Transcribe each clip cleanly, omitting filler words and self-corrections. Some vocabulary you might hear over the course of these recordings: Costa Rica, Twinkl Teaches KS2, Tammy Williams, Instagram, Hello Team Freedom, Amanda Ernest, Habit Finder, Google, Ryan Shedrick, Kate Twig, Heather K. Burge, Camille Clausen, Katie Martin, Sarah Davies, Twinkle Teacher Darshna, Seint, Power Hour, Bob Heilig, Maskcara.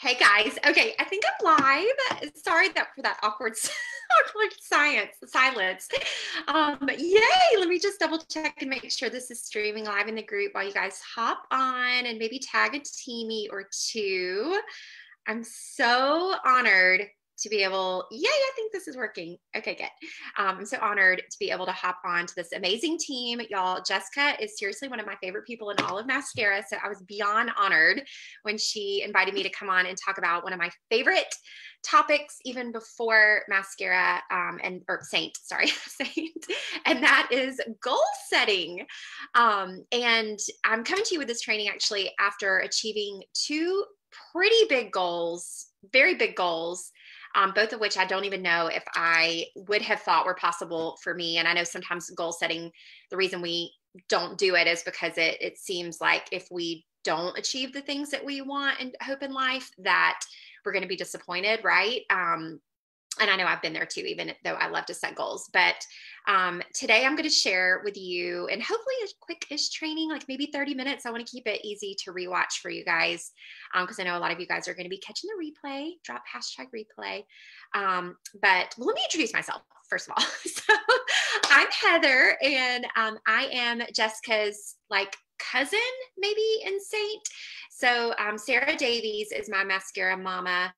Hey guys, okay, I think I'm live. Sorry for that awkward silence. Yay, let me just double check and make sure this is streaming live in the group while you guys hop on and maybe tag a teamy or two. I'm so honored to be able, yay, I think this is working. Okay, good. I'm so honored to be able to hop on to this amazing team. Y'all, Jessica is seriously one of my favorite people in all of Maskcara. So I was beyond honored when she invited me to come on and talk about one of my favorite topics even before Maskcara or Seint, sorry, Seint. And that is goal setting. And I'm coming to you with this training actually after achieving two pretty big goals, very big goals, both of which I don't even know if I would have thought were possible for me. And I know sometimes goal setting, the reason we don't do it is because it seems like if we don't achieve the things that we want and hope in life, that we're going to be disappointed, right? And I know I've been there too, even though I love to set goals. But today I'm going to share with you, and hopefully a quick-ish training, like maybe 30 minutes. I want to keep it easy to rewatch for you guys because I know a lot of you guys are going to be catching the replay. Drop hashtag replay. But well, let me introduce myself, first of all. So I'm Heather, and I am Jessica's, like, cousin, maybe, in Seint. So Sarah Davies is my Maskcara mama.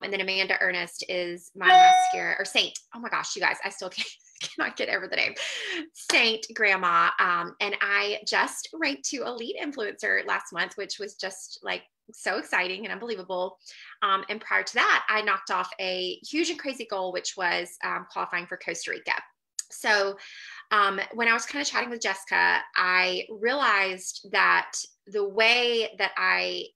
And then Amanda Ernest is my Maskcara, or Seint. Oh my gosh, you guys, I still cannot get over the name. Seint grandma. And I just ranked to a lead influencer last month, which was just like so exciting and unbelievable. And prior to that, I knocked off a huge and crazy goal, which was qualifying for Costa Rica. So when I was kind of chatting with Jessica, I realized that the way that I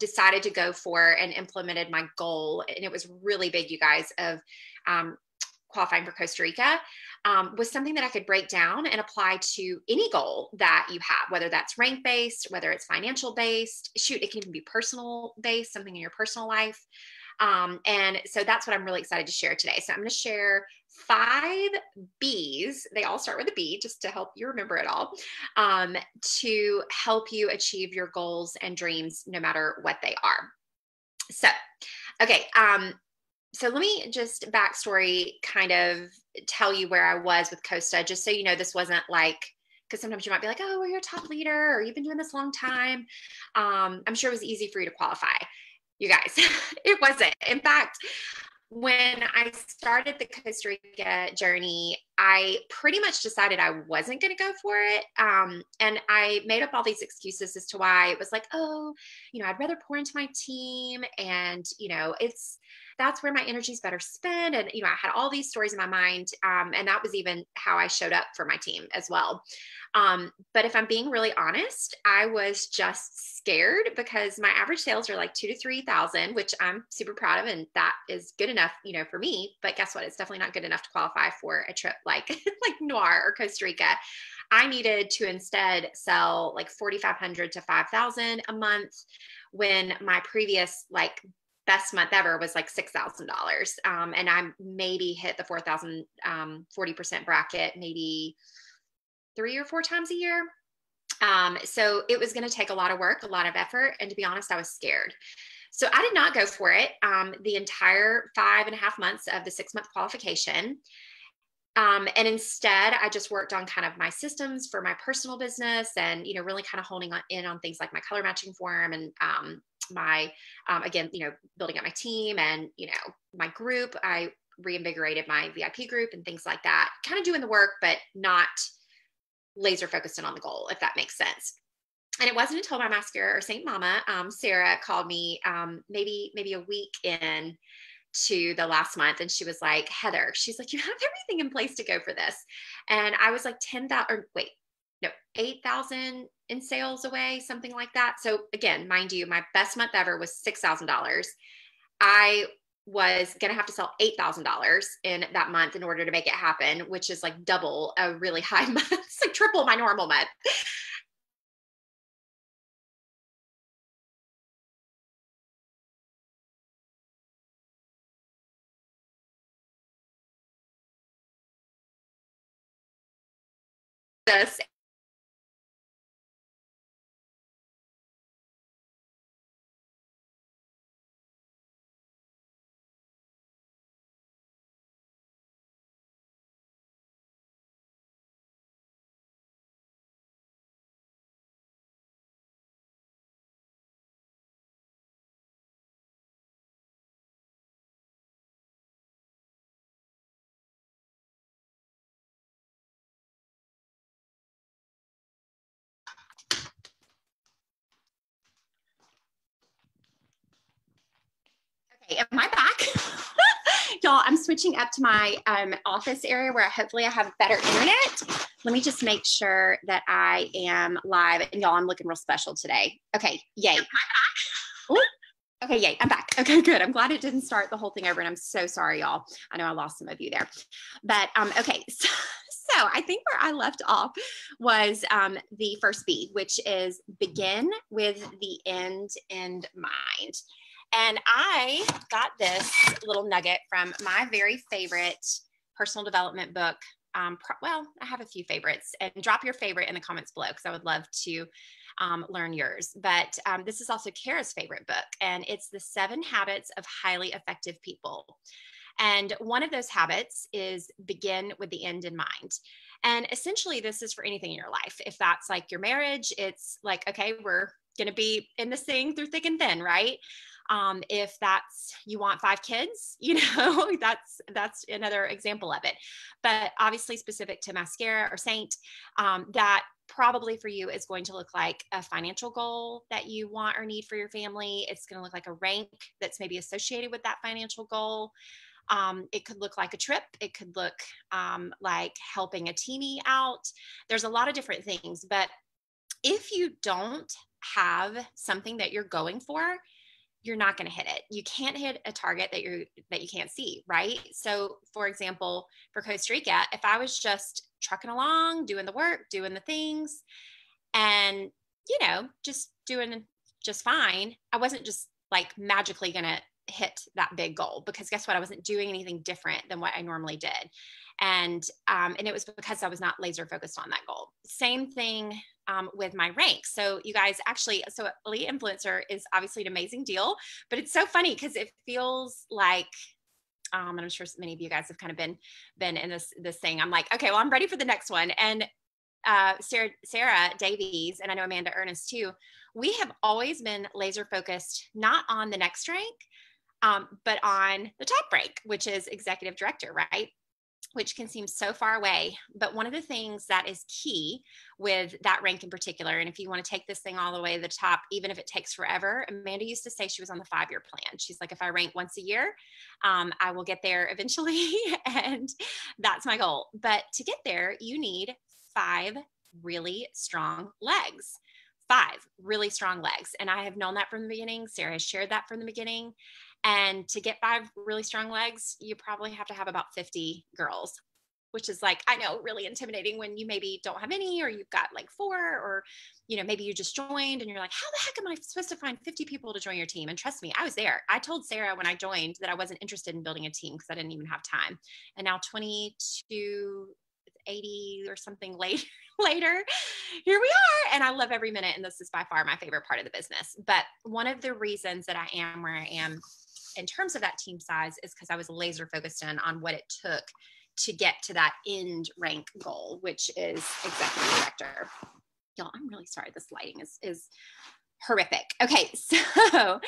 decided to go for and implemented my goal, and it was really big, you guys, of qualifying for Costa Rica, was something that I could break down and apply to any goal that you have, whether that's rank-based, whether it's financial-based, shoot, it can even be personal-based, something in your personal life. And so that's what I'm really excited to share today. So I'm going to share 5 B's. They all start with a B just to help you remember it all, to help you achieve your goals and dreams, no matter what they are. So, okay. So let me just backstory, kind of tell you where I was with Costa, just so you know, this wasn't like, because sometimes you might be like, oh, well, you're a top leader or you've been doing this a long time. I'm sure it was easy for you to qualify. You guys, it wasn't. In fact, when I started the Costa Rica journey, I pretty much decided I wasn't going to go for it. And I made up all these excuses as to why. It was like, oh, I'd rather pour into my team. And, that's where my energy is better spent. And, I had all these stories in my mind. And that was even how I showed up for my team as well. But if I'm being really honest, I was just scared because my average sales are like 2,000 to 3,000, which I'm super proud of. And that is good enough, for me, but guess what? It's definitely not good enough to qualify for a trip like Noir or Costa Rica. I needed to instead sell like 4,500 to 5,000 a month when my previous best month ever was like $6,000. And I maybe hit the 4,000, 40% bracket, maybe 3 or 4 times a year. So it was going to take a lot of work, a lot of effort. And to be honest, I was scared. So I did not go for it. The entire 5.5 months of the 6-month qualification. And instead I just worked on kind of my systems for my personal business and, really kind of honing in on things like my color matching form and, my, again, building up my team and, my group. I reinvigorated my VIP group and things like that, kind of doing the work, but not laser focused in on the goal, if that makes sense. And it wasn't until my Maskcara or Seint mama, Sarah, called me, maybe a week in to the last month. And she was like, Heather, she's like, you have everything in place to go for this. And I was like 8,000 in sales away, something like that. So again, mind you, my best month ever was $6,000. I was going to have to sell $8,000 in that month in order to make it happen, which is like double a really high month. It's like triple my normal month. This Okay, am I back? Y'all, I'm switching up to my office area where hopefully I have better internet. Let me just make sure that I am live. And y'all, I'm looking real special today. Okay, yay. Am I back? Ooh. Okay, yay, I'm back. Okay, good. I'm glad it didn't start the whole thing over, and I'm so sorry, y'all. I know I lost some of you there. But okay, so I think where I left off was the first B, which is begin with the end in mind. And I got this little nugget from my very favorite personal development book. Well, I have a few favorites, and drop your favorite in the comments below because I would love to learn yours. But this is also Kara's favorite book, and it's The 7 Habits of Highly Effective People. And one of those habits is begin with the end in mind. And essentially this is for anything in your life. If that's like your marriage, it's like, okay, we're going to be in this thing through thick and thin, right? If that's, you want 5 kids, you know, that's another example of it. But obviously specific to Maskcara or Seint, that probably for you is going to look like a financial goal that you want or need for your family. It's going to look like a rank that's maybe associated with that financial goal. It could look like a trip. It could look like helping a teammate out. There's a lot of different things, but if you don't have something that you're going for, you're not going to hit it. You can't hit a target that you can't see, right? So for example, for Costa Rica, if I was just trucking along, doing the work, doing the things, and, you know, just doing just fine, I wasn't just like magically going to hit that big goal, because guess what? I wasn't doing anything different than what I normally did. And it was because I was not laser focused on that goal. Same thing with my rank. So you guys actually, so Elite Influencer is obviously an amazing deal, but it's so funny because it feels like, and I'm sure many of you guys have kind of been in this thing. I'm like, okay, well, I'm ready for the next one. And Sarah Davies, and I know Amanda Ernest too, we have always been laser focused, not on the next rank, but on the top rank, which is executive director, right? Which can seem so far away. But one of the things that is key with that rank in particular, and if you want to take this thing all the way to the top, even if it takes forever, Amanda used to say she was on the 5-year plan. She's like, if I rank once a year, I will get there eventually. And that's my goal. But to get there, you need 5 really strong legs. 5 really strong legs. And I have known that from the beginning. Sarah shared that from the beginning. And to get 5 really strong legs, you probably have to have about 50 girls, which is like, I know, really intimidating when you maybe don't have any, or you've got like 4, or, you know, maybe you just joined and you're like, how the heck am I supposed to find 50 people to join your team? And trust me, I was there. I told Sarah when I joined that I wasn't interested in building a team because I didn't even have time. And now 80 or something later, here we are. And I love every minute. And this is by far my favorite part of the business. But one of the reasons that I am where I am in terms of that team size is because I was laser focused in on what it took to get to that end rank goal, which is executive director. Y'all, I'm really sorry. This lighting is horrific. Okay. So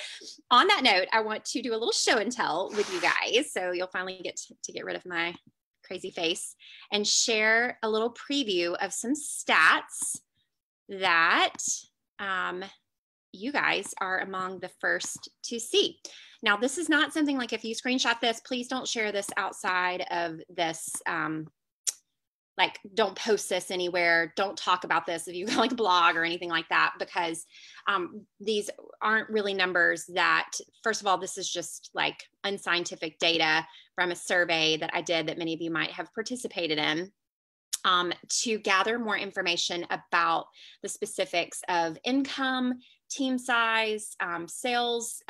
on that note, I want to do a little show and tell with you guys. So you'll finally get to get rid of my crazy face and share a little preview of some stats that you guys are among the first to see. Now, this is not something like if you screenshot this, please don't share this outside of this, like don't post this anywhere. Don't talk about this if you like blog or anything like that, because these aren't really numbers that, first of all, this is just like unscientific data from a survey that I did that many of you might have participated in to gather more information about the specifics of income, team size, sales,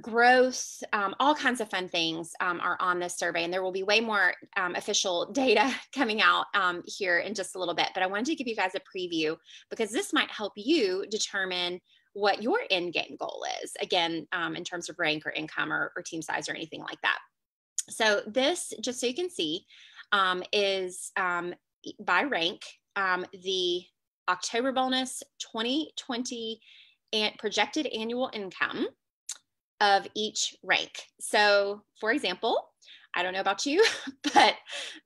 growth, all kinds of fun things are on this survey. And there will be way more official data coming out here in just a little bit. But I wanted to give you guys a preview because this might help you determine what your end game goal is, again, in terms of rank or income or team size or anything like that. So this, just so you can see, is by rank, the October bonus 2020 and projected annual income of each rank. So for example, I don't know about you, but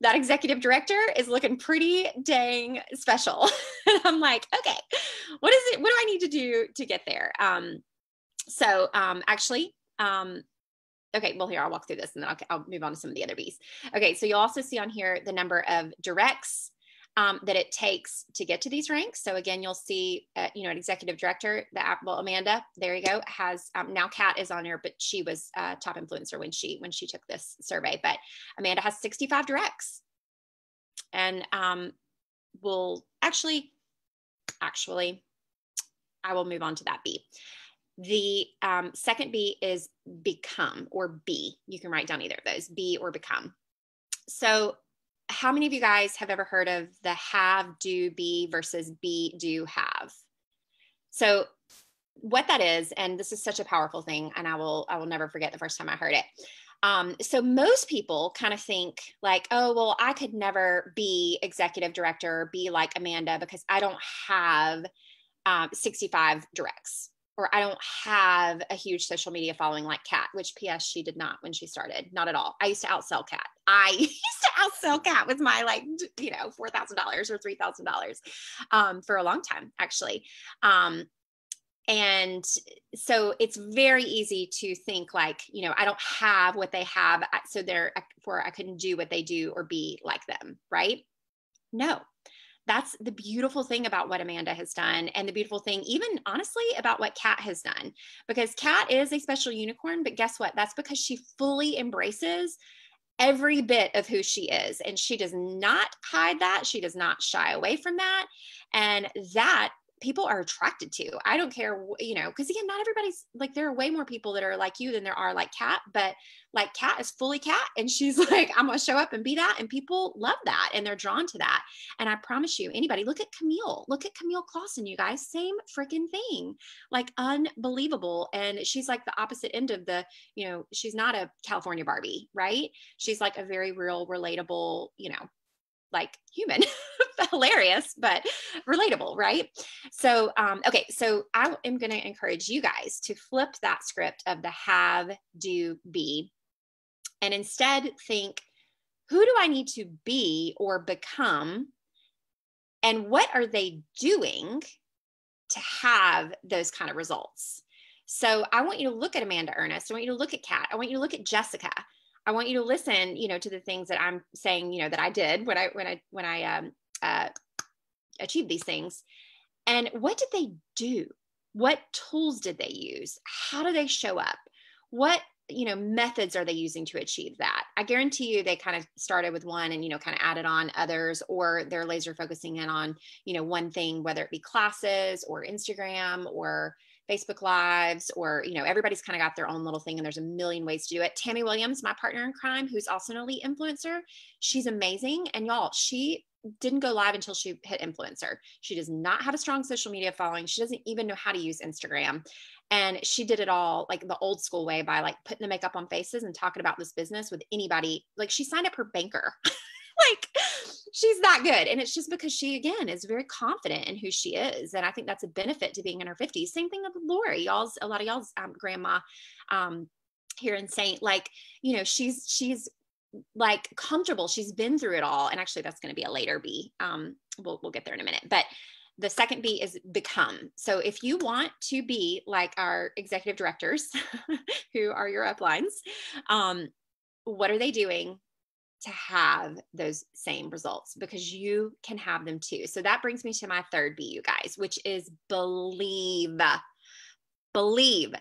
that executive director is looking pretty dang special. And I'm like, okay, what is it? What do I need to do to get there? So actually, okay, well, here, I'll walk through this and then I'll move on to some of the other B's. Okay, so you'll also see on here the number of directs that it takes to get to these ranks. So again, you'll see, you know, an executive director, the well, Amanda, there you go, has, now Kat is on here, but she was a top influencer when she took this survey, but Amanda has 65 directs. And we'll actually, I will move on to that B. The second B is become, or be. You can write down either of those, be or become. So how many of you guys have ever heard of the have, do, be versus be, do, have? So what that is, and this is such a powerful thing, and I will never forget the first time I heard it. So most people kind of think like, oh, well, I could never be executive director, be like Amanda, because I don't have 65 directs, or I don't have a huge social media following like Kat, which PS, she did not when she started, not at all. I used to outsell Kat. I used to outsell Kat with my, like, you know, $4,000 or $3,000 for a long time, actually. And so it's very easy to think like, you know, I don't have what they have, so therefore I couldn't do what they do or be like them, right? No, that's the beautiful thing about what Amanda has done, and the beautiful thing, even honestly, about what Kat has done, because Kat is a special unicorn, but guess what? That's because she fully embraces every bit of who she is, and she does not hide that. She does not shy away from that, and that people are attracted to. I don't care, you know, because again, not everybody's like, there are way more people that are like you than there are like Kat, but like Kat is fully Kat, and she's like, I'm going to show up and be that. And people love that, and they're drawn to that. And I promise you, anybody, look at Camille Clausen, you guys, same freaking thing, like unbelievable. And she's like the opposite end of the, you know, she's not a California Barbie, right? She's like a very real, relatable, you know, like human, hilarious, but relatable, right? So, okay, so I am going to encourage you guys to flip that script of the have, do, be, and instead think, who do I need to be or become? And what are they doing to have those kind of results? So I want you to look at Amanda Ernest. I want you to look at Kat. I want you to look at Jessica. I want you to listen, you know, to the things that I'm saying, you know, that I did when I achieved these things. And what did they do? What tools did they use? How do they show up? What, you know, methods are they using to achieve that? I guarantee you, they kind of started with one and, you know, kind of added on others, or they're laser focusing in on, you know, one thing, whether it be classes or Instagram or Facebook Lives, or, you know, everybody's kind of got their own little thing, and there's a million ways to do it. Tammy Williams, my partner in crime, who's also an elite influencer, she's amazing. And y'all, she didn't go live until she hit influencer. She does not have a strong social media following. She doesn't even know how to use Instagram. And she did it all like the old school way, by like putting the makeup on faces and talking about this business with anybody. Like, she signed up her banker. Like, she's that good. And it's just because she, again, is very confident in who she is. And I think that's a benefit to being in her 50s. Same thing with Lori, y'all's, a lot of y'all's grandma here in Seint, like, you know, she's like comfortable. She's been through it all. And actually, that's going to be a later B. We'll get there in a minute. But the second B is become. So if you want to be like our executive directors who are your uplines, what are they doing to have those same results? Because you can have them too. So that brings me to my third B, you guys, which is believe. Believe.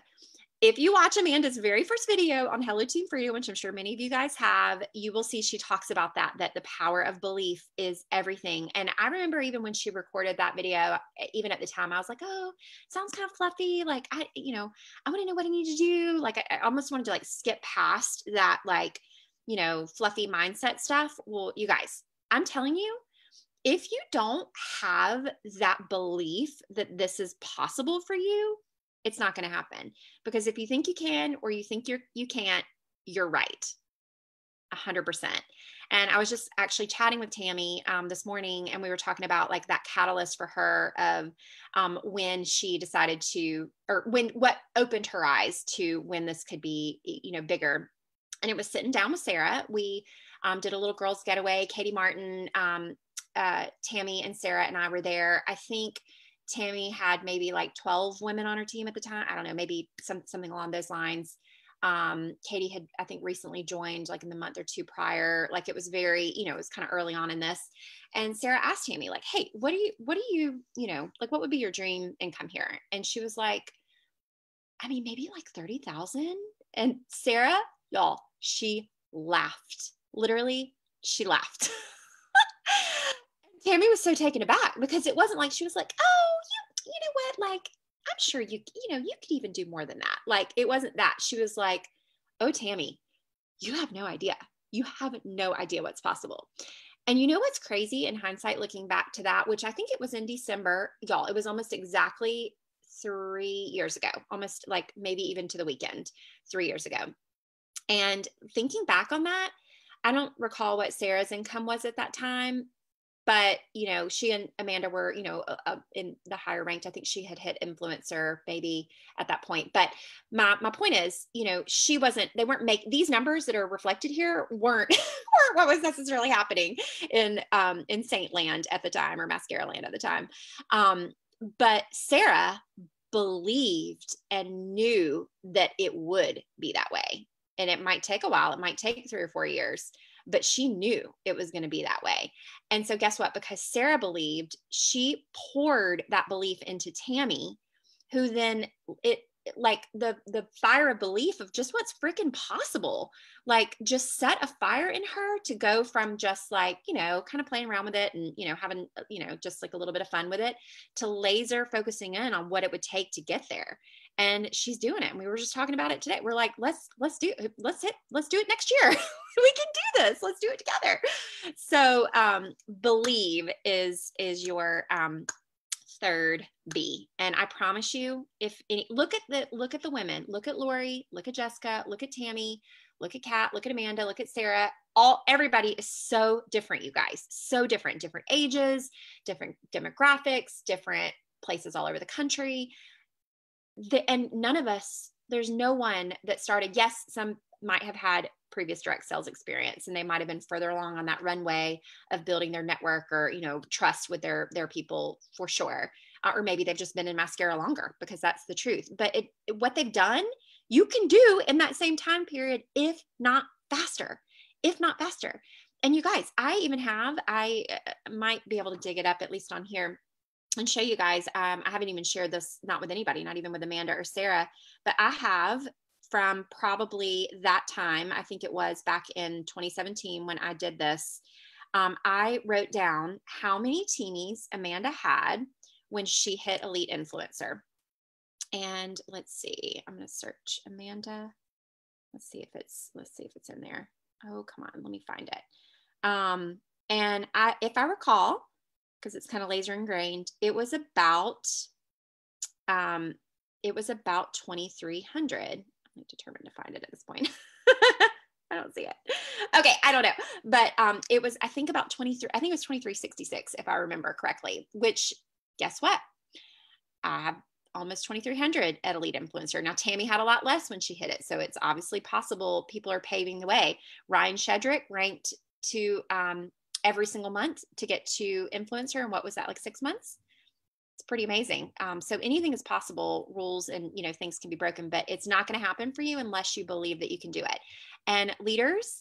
If you watch Amanda's very first video on Hello Team Freedom, which I'm sure many of you guys have, you will see she talks about that the power of belief is everything. And I remember even when she recorded that video, even at the time, I was like, oh, sounds kind of fluffy. Like, I want to know what I need to do. Like, I almost wanted to like skip past that, like, you know, fluffy mindset stuff. Well, you guys, I'm telling you, if you don't have that belief that this is possible for you, it's not going to happen. Because if you think you can, or you think you can't, you're right. 100%. And I was just actually chatting with Tammy this morning, and we were talking about like that catalyst for her of when she decided to, or when, what opened her eyes to when this could be, you know, bigger. And it was sitting down with Sarah. We did a little girls getaway. Katie Martin, Tammy and Sarah and I were there. I think Tammy had maybe like 12 women on her team at the time. I don't know, maybe something along those lines. Katie had, I think, recently joined like in the month or two prior. Like it was very, you know, it was kind of early on in this. And Sarah asked Tammy, like, hey, what do you, you know, like, what would be your dream income here? And she was like, I mean, maybe like 30,000. And Sarah, y'all, she laughed. Literally, she laughed. Tammy was so taken aback because it wasn't like she was like, oh, you know what, like, I'm sure you could even do more than that. Like, it wasn't that. She was like, oh, Tammy, you have no idea. You have no idea what's possible. And you know what's crazy in hindsight, looking back to that, which I think it was in December, y'all, it was almost exactly 3 years ago, almost like maybe even to the weekend, 3 years ago. And thinking back on that, I don't recall what Sarah's income was at that time. But, you know, she and Amanda were, you know, in the higher ranked. I think she had hit influencer maybe at that point. But my point is, you know, these numbers that are reflected here weren't what was necessarily happening in Seint land at the time, or Maskcara land at the time. But Sarah believed and knew that it would be that way. And it might take a while. It might take 3 or 4 years. But she knew it was going to be that way. And so guess what? Because Sarah believed, she poured that belief into Tammy, who then the fire of belief of just what's freaking possible, like just set a fire in her to go from just like, you know, kind of playing around with it and, you know, having, you know, just like a little bit of fun with it to laser focusing in on what it would take to get there. And she's doing it. And we were just talking about it today. We're like, let's do it next year. We can do this. Let's do it together. So, believe is your, third B. And I promise you, look at the women, look at Lori, look at Jessica, look at Tammy, look at Kat, look at Amanda, look at Sarah. Everybody is so different, you guys, so different ages, different demographics, different places all over the country. And none of us, there's no one that started. Yes, some might have had previous direct sales experience and they might've been further along on that runway of building their network or, you know, trust with their people for sure. Or maybe they've just been in Maskcara longer, because that's the truth. But what they've done, you can do in that same time period, if not faster. And you guys, I might be able to dig it up at least on here and show you guys. I haven't even shared this, not with anybody, not even with Amanda or Sarah, but I have from probably that time, I think it was back in 2017 when I did this, I wrote down how many teamies Amanda had when she hit elite influencer. And let's see, I'm going to search Amanda. Let's see if it's in there. Oh, come on. Let me find it. And if I recall, because it's kind of laser ingrained, it was about 2,300. I'm determined to find it at this point. I don't see it. Okay. I don't know. But, it was, I think about 23, I think it was 2366 if I remember correctly, which guess what? I have almost 2,300 at Elite Influencer. Now, Tammy had a lot less when she hit it. So it's obviously possible. People are paving the way. Ryan Shedrick ranked to, every single month to get to influencer. And what was that, like 6 months? It's pretty amazing. So anything is possible. Rules and, you know, things can be broken, but it's not going to happen for you unless you believe that you can do it. And leaders,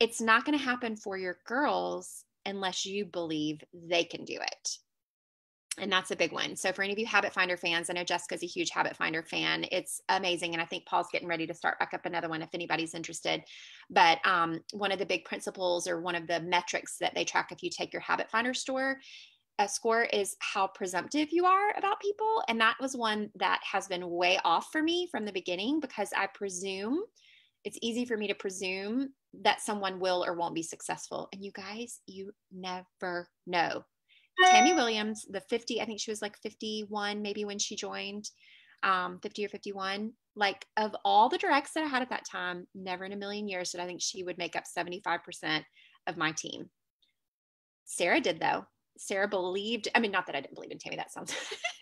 it's not going to happen for your girls unless you believe they can do it. And that's a big one. So for any of you Habit Finder fans, I know Jessica's a huge Habit Finder fan. It's amazing. And I think Paul's getting ready to start back up another one if anybody's interested. But one of the big principles or one of the metrics that they track if you take your Habit Finder score is how presumptive you are about people. And that was one that has been way off for me from the beginning, because I presume, it's easy for me to presume that someone will or won't be successful. And you guys, you never know. Tammy Williams, I think she was like 51, maybe when she joined, 50 or 51, like of all the directs that I had at that time, never in a million years did I think she would make up 75% of my team. Sarah did though. Sarah believed, I mean, not that I didn't believe in Tammy, that sounds,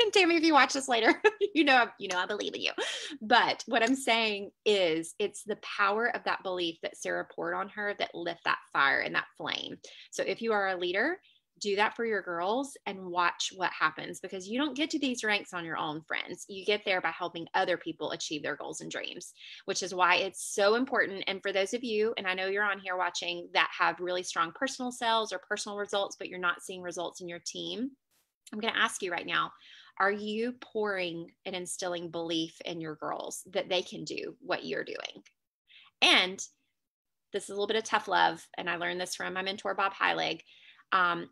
and Tammy, if you watch this later, you know, I believe in you. But what I'm saying is it's the power of that belief that Sarah poured on her that lit that fire and that flame. So if you are a leader, do that for your girls and watch what happens, because you don't get to these ranks on your own, friends. You get there by helping other people achieve their goals and dreams, which is why it's so important. And for those of you, and I know you're on here watching, that have really strong personal sales or personal results, but you're not seeing results in your team, I'm going to ask you right now, are you pouring and instilling belief in your girls that they can do what you're doing? And this is a little bit of tough love. And I learned this from my mentor, Bob Heilig.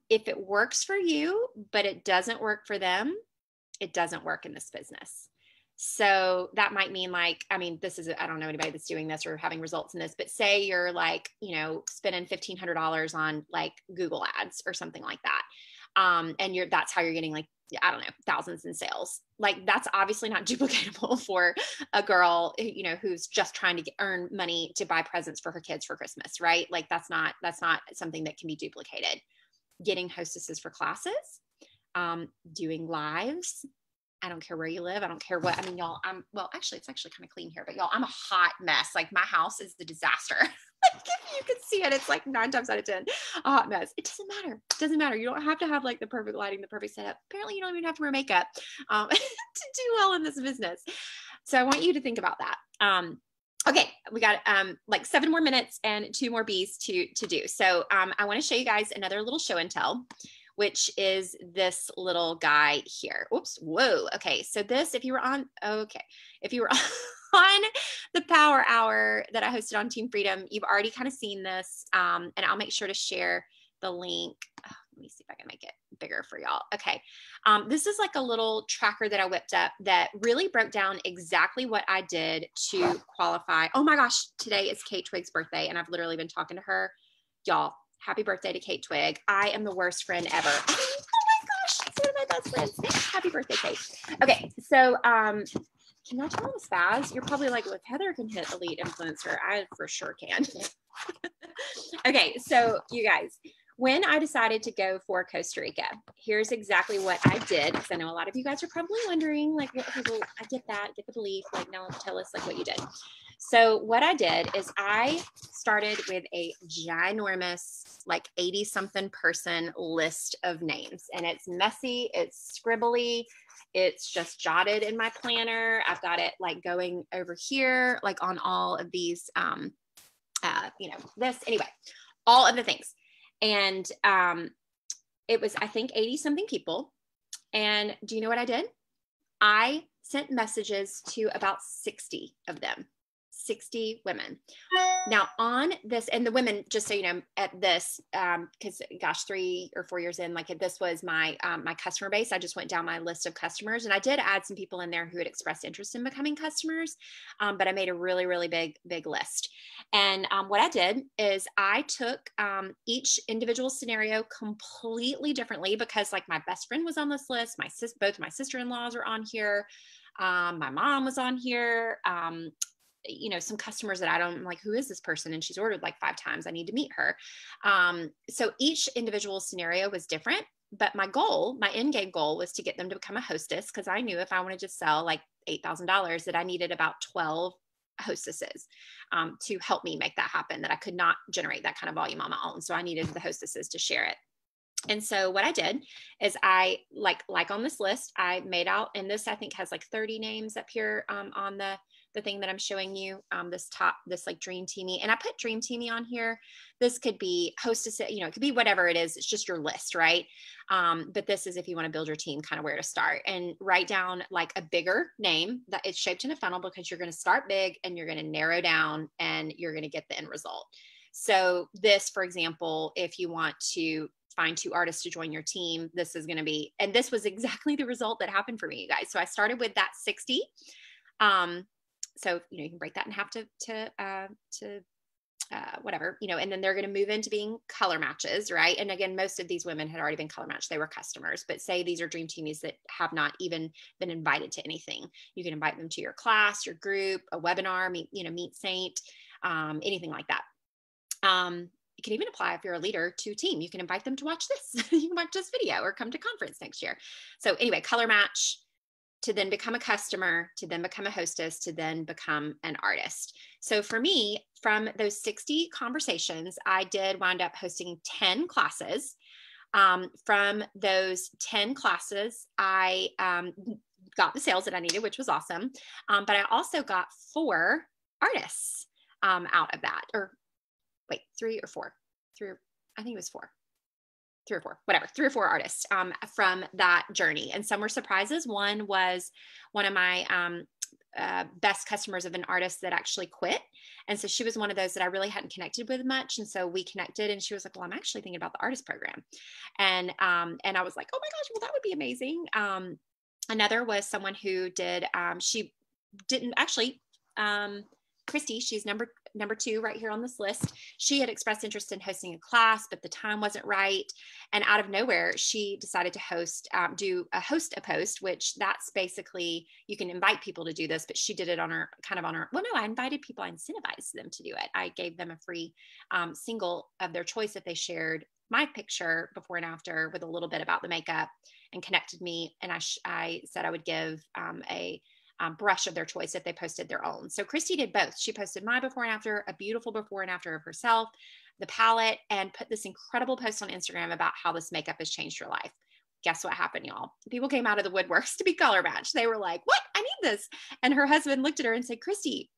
If it works for you, but it doesn't work for them, it doesn't work in this business. So that might mean, like, I mean, this is, I don't know anybody that's doing this or having results in this, but say you're like, you know, spending $1,500 on like Google ads or something like that. And you're, that's how you're getting like, I don't know, thousands in sales. Like, that's obviously not duplicatable for a girl, you know, who's just trying to earn money to buy presents for her kids for Christmas, right? Like, that's not something that can be duplicated. Getting hostesses for classes, doing lives. I don't care where you live. I don't care what, I mean, y'all, well, actually, it's actually kind of clean here, but y'all, I'm a hot mess. Like, my house is the disaster. Like, if you can see it, it's like 9 times out of 10, a hot mess. It doesn't matter. It doesn't matter. You don't have to have like the perfect lighting, the perfect setup. Apparently you don't even have to wear makeup to do well in this business. So I want you to think about that. Okay, we got like 7 more minutes and 2 more Bs to do. So I want to show you guys another little show and tell, which is this little guy here. Oops, whoa. Okay, so this, if you were on on the Power Hour that I hosted on Team Freedom, you've already kind of seen this, and I'll make sure to share the link. Oh, let me see if I can make it bigger for y'all. Okay, this is like a little tracker that I whipped up that really broke down exactly what I did to qualify. Oh my gosh, today is Kate Twig's birthday, and I've literally been talking to her. Y'all, happy birthday to Kate Twig. I am the worst friend ever. Oh my gosh, she's one of my best friends. Happy birthday, Kate. Okay, so... can I tell this fast? You're probably like, well, if Heather can hit elite influencer, I for sure can. Okay, so you guys, when I decided to go for Costa Rica, here's exactly what I did. Because I know a lot of you guys are probably wondering, like, what people, I get that, get the belief, like, now tell us like what you did. So what I did is I started with a ginormous, like 80 something person list of names, and it's messy, it's scribbly, it's just jotted in my planner. I've got it like going over here, like on all of these, you know, this, anyway, all of the things. And it was, I think, 80 something people. And do you know what I did? I sent messages to about 60 of them, 60 women. Now on this, and the women, just so you know, at this, cause gosh, 3 or 4 years in, like this was my, my customer base. I just went down my list of customers, and I did add some people in there who had expressed interest in becoming customers. But I made a really, really big, big list. And, what I did is I took, each individual scenario completely differently, because like my best friend was on this list. Both my sister-in-laws are on here. My mom was on here. You know, some customers that I don't like, who is this person? And she's ordered like 5 times. I need to meet her. So each individual scenario was different, but my goal, my end game goal, was to get them to become a hostess. Cause I knew if I wanted to sell like $8,000 that I needed about 12 hostesses, to help me make that happen, that I could not generate that kind of volume on my own. So I needed the hostesses to share it. And so what I did is I like on this list, I made out, and this I think has like 30 names up here, on the thing that I'm showing you, this top, this like dream teamy, and I put dream teamy on here. This could be hostess, you know, it could be whatever it is. It's just your list, right? But this is if you want to build your team, kind of where to start, and write down like a bigger name that it's shaped in a funnel, because you're going to start big and you're going to narrow down and you're going to get the end result. So this, for example, if you want to find 2 artists to join your team, this is going to be, and this was exactly the result that happened for me, you guys. So I started with that 60, so, you know, you can break that in half to whatever, you know, and then they're going to move into being color matches, right? And again, most of these women had already been color matched. They were customers, but say these are dream teamies that have not even been invited to anything. You can invite them to your class, your group, a webinar, meet Seint, anything like that. You can even apply if you're a leader to team. You can invite them to watch this. You can watch this video or come to conference next year. So anyway, color match, to then become a customer, to then become a hostess, to then become an artist. So for me, from those 60 conversations, I did wind up hosting 10 classes. From those 10 classes, I got the sales that I needed, which was awesome. But I also got 4 artists out of that, or wait, 3 or 4, 3 or, I think it was 4. 3 or 4, whatever, 3 or 4 artists from that journey. And some were surprises. One was one of my best customers of an artist that actually quit. And so she was one of those that I really hadn't connected with much. And so we connected and she was like, well, I'm actually thinking about the artist program. And I was like, oh my gosh, well, that would be amazing. Another was someone who did, she didn't actually, Christy, she's number 2 right here on this list. She had expressed interest in hosting a class, but the time wasn't right. And out of nowhere, she decided to host a post, which that's basically, you can invite people to do this, but she did it on her, well, no, I invited people, I incentivized them to do it. I gave them a free single of their choice if they shared my picture before and after with a little bit about the makeup and connected me. And I said I would give a brush of their choice if they posted their own. So Christy did both. She posted my before and after, a beautiful before and after of herself, the palette, and put this incredible post on Instagram about how this makeup has changed her life. Guess what happened, y'all? People came out of the woodworks to be color matched. They were like, what? I need this. And her husband looked at her and said, Christy,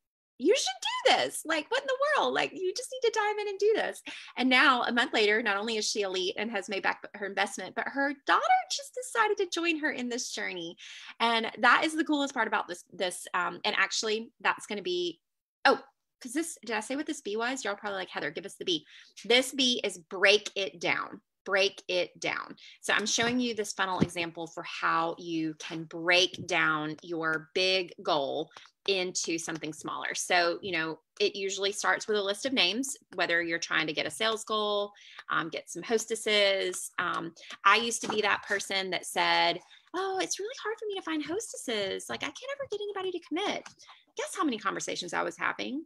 you should do this. Like, what in the world? Like, you just need to dive in and do this. And now a month later, not only is she elite and has made back her investment, but her daughter just decided to join her in this journey. And that is the coolest part about this. And actually that's going to be, oh, cause this, did I say what this B was? Y'all probably like, Heather, give us the B. This B is break it down. Break it down. So I'm showing you this funnel example for how you can break down your big goal into something smaller. So, you know, it usually starts with a list of names, whether you're trying to get a sales goal, get some hostesses. I used to be that person that said, oh, it's really hard for me to find hostesses. Like, I can't ever get anybody to commit. Guess how many conversations I was having?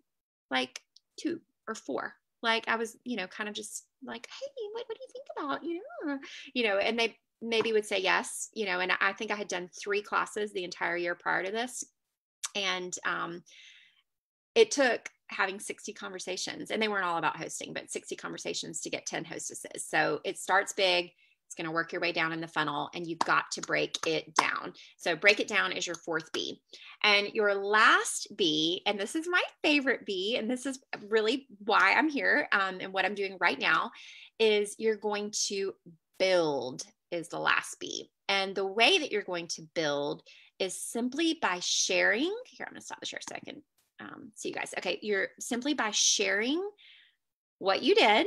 Like 2 or 4. Like I was, you know, kind of just like, hey, what do you think about, you know, and they maybe would say yes, you know, and I think I had done 3 classes the entire year prior to this. And it took having 60 conversations, and they weren't all about hosting, but 60 conversations to get 10 hostesses. So it starts big. It's going to work your way down in the funnel, and you've got to break it down. So break it down is your 4th B. And your last B, and this is my favorite B, and this is really why I'm here and what I'm doing right now, is you're going to build is the last B. And the way that you're going to build is simply by sharing. Here, I'm going to stop the share so I can see you guys. Okay, you're simply by sharing what you did,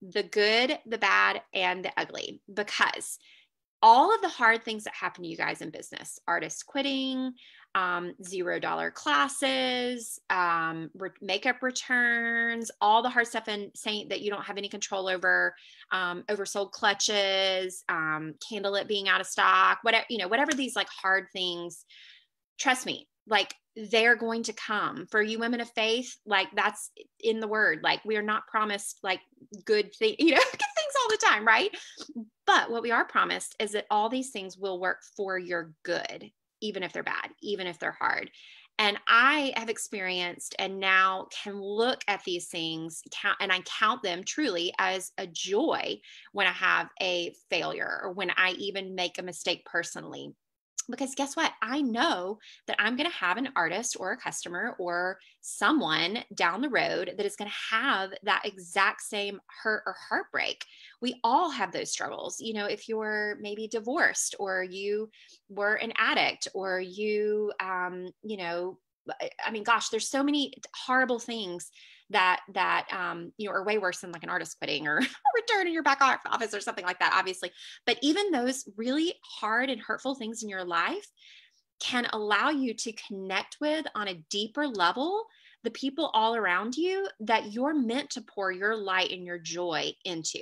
the good, the bad, and the ugly, because all of the hard things that happen to you guys in business, artists quitting, $0 classes, makeup returns, all the hard stuff in Seint that you don't have any control over, oversold clutches, candlelit being out of stock, whatever, you know, whatever these like hard things, trust me, like they're going to come for you women of faith. Like that's in the word. Like we are not promised like good things, you know, good things all the time. Right. But what we are promised is that all these things will work for your good, even if they're bad, even if they're hard. And I have experienced and now can look at these things and I count them truly as a joy when I have a failure or when I even make a mistake personally. Because guess what? I know that I'm going to have an artist or a customer or someone down the road that is going to have that exact same hurt or heartbreak. We all have those struggles. You know, if you're maybe divorced or you were an addict or you, you know, I mean, gosh, there's so many horrible things that you know, are way worse than like an artist quitting or returning your back office or something like that, obviously. But even those really hard and hurtful things in your life can allow you to connect with on a deeper level the people all around you that you're meant to pour your light and your joy into.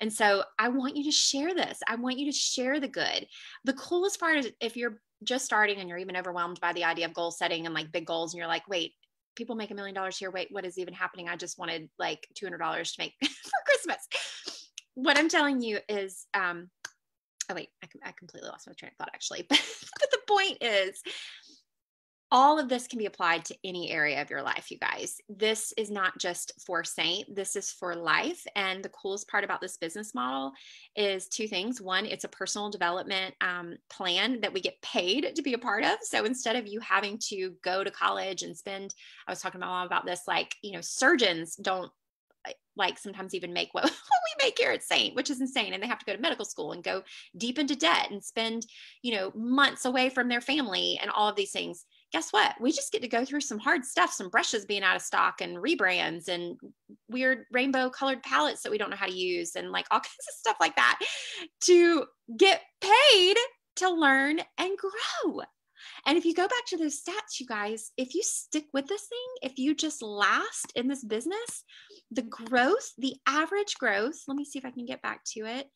And so I want you to share this. I want you to share the good. The coolest part is if you're just starting and you're even overwhelmed by the idea of goal setting and like big goals, and you're like, wait, people make $1 million here. Wait, what is even happening? I just wanted like $200 to make for Christmas. What I'm telling you is, oh wait, I completely lost my train of thought actually. But the point is all of this can be applied to any area of your life, you guys. This is not just for Seint. This is for life. And the coolest part about this business model is two things. One, it's a personal development plan that we get paid to be a part of. So instead of you having to go to college and spend, I was talking to my mom about this, like, you know, surgeons don't like sometimes even make what we make here at Seint, which is insane. And they have to go to medical school and go deep into debt and spend, you know, months away from their family and all of these things. Guess what? We just get to go through some hard stuff, some brushes being out of stock and rebrands and weird rainbow colored palettes that we don't know how to use and like all kinds of stuff like that to get paid to learn and grow. And if you go back to those stats, you guys, if you stick with this thing, if you just last in this business, the growth, the average growth, let me see if I can get back to it.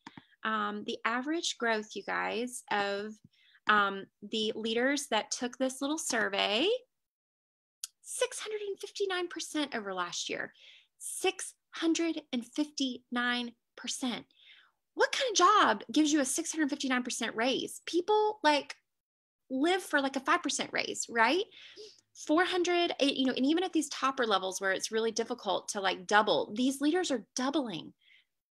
The average growth, you guys, of the leaders that took this little survey, 659% over last year, 659%. What kind of job gives you a 659% raise? People like live for like a 5% raise, right? 400, you know, and even at these topper levels where it's really difficult to like double, these leaders are doubling.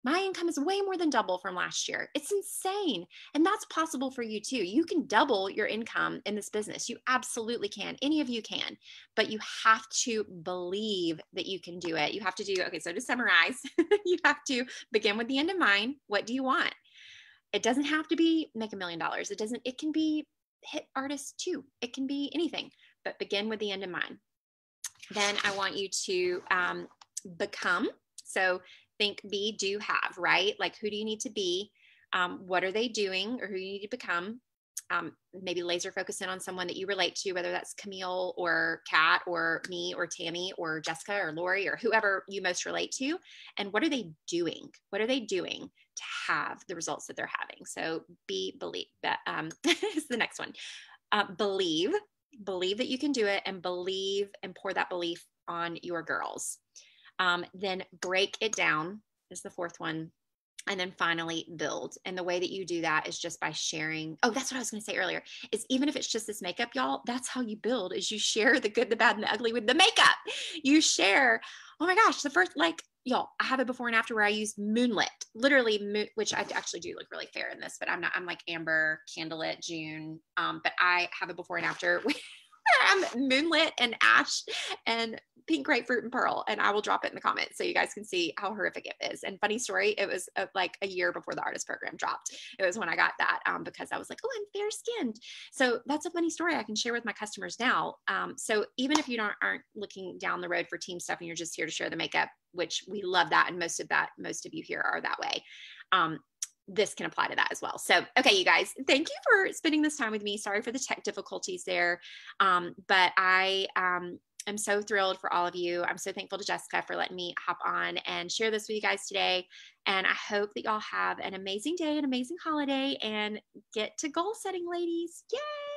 My income is way more than double from last year. It's insane. And that's possible for you too. You can double your income in this business. You absolutely can. Any of you can, but you have to believe that you can do it. You have to do, okay, so to summarize, you have to begin with the end in mind. What do you want? It doesn't have to be make $1 million. It can be hit artists too. It can be anything, but begin with the end in mind. Then I want you to become. So think, be, do, have, right? Like, who do you need to be? What are they doing or who you need to become? Maybe laser focus in on someone that you relate to, whether that's Camille or Kat or me or Tammy or Jessica or Lori or whoever you most relate to. And what are they doing? What are they doing to have the results that they're having? So be, believe, that is the next one. Believe that you can do it, and believe and pour that belief on your girls. Then break it down is the fourth one. And then finally build. And the way that you do that is just by sharing. Oh, that's what I was going to say earlier, is even if it's just this makeup, y'all, that's how you build, is you share the good, the bad, and the ugly with the makeup. You share, oh my gosh, the first, like, y'all, I have a before and after where I use moonlit, literally, which I actually do look really fair in this, but I'm not, I'm like amber, candlelit, June. But I have a before and after where I'm moonlit and ash and pink grapefruit and pearl, and I will drop it in the comments so you guys can see how horrific it is. And funny story, it was like a year before the artist program dropped. It was when I got that because I was like, oh, I'm fair skinned. So that's a funny story I can share with my customers now. So even if you aren't looking down the road for team stuff and you're just here to share the makeup, which we love that. And most of you here are that way. This can apply to that as well. So, okay, you guys, thank you for spending this time with me. Sorry for the tech difficulties there. But I am so thrilled for all of you. I'm so thankful to Jessica for letting me hop on and share this with you guys today. And I hope that y'all have an amazing day, an amazing holiday, and get to goal setting, ladies. Yay!